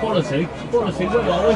Quality, where are we?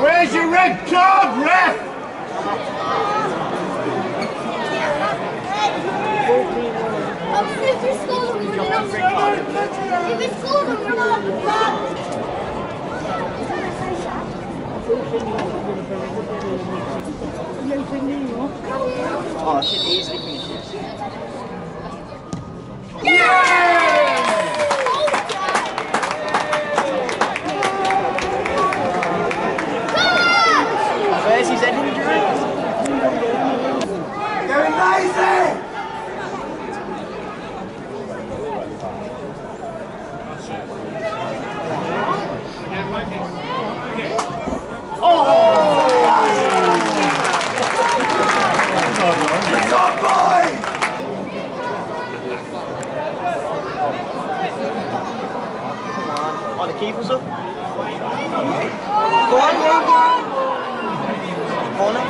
Where's your red card, ref? If you score them, you're not scored. If you score them, you're not scored. Oh, I should easily finish this. Yeah! Where's his ending direct? Going lazy! Keepers up. Go on, go on, go on. Corner.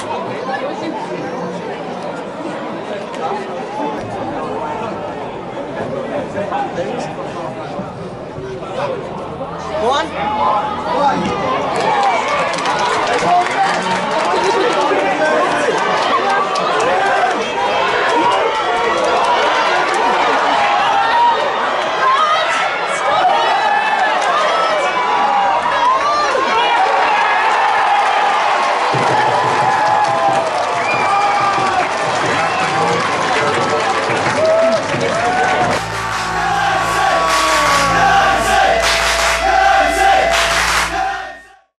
There it is.